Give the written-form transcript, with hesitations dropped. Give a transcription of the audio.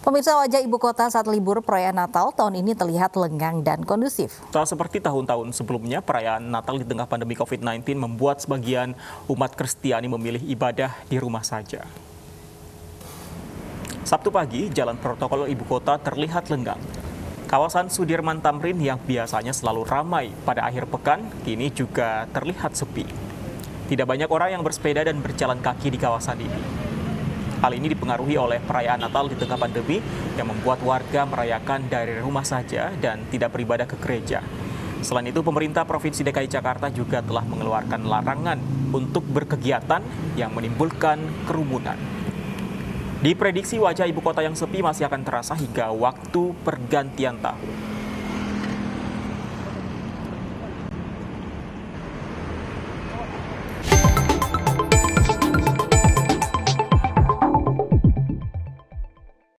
Pemirsa, wajah ibu kota saat libur perayaan Natal tahun ini terlihat lengang dan kondusif. Tak seperti tahun-tahun sebelumnya, perayaan Natal di tengah pandemi COVID-19 membuat sebagian umat Kristiani memilih ibadah di rumah saja. Sabtu pagi, jalan protokol ibu kota terlihat lenggang. Kawasan Sudirman Tamrin yang biasanya selalu ramai pada akhir pekan, kini juga terlihat sepi. Tidak banyak orang yang bersepeda dan berjalan kaki di kawasan ini. Hal ini dipengaruhi oleh perayaan Natal di tengah pandemi yang membuat warga merayakan dari rumah saja dan tidak beribadah ke gereja. Selain itu, pemerintah Provinsi DKI Jakarta juga telah mengeluarkan larangan untuk berkegiatan yang menimbulkan kerumunan. Diprediksi wajah ibu kota yang sepi masih akan terasa hingga waktu pergantian tahun.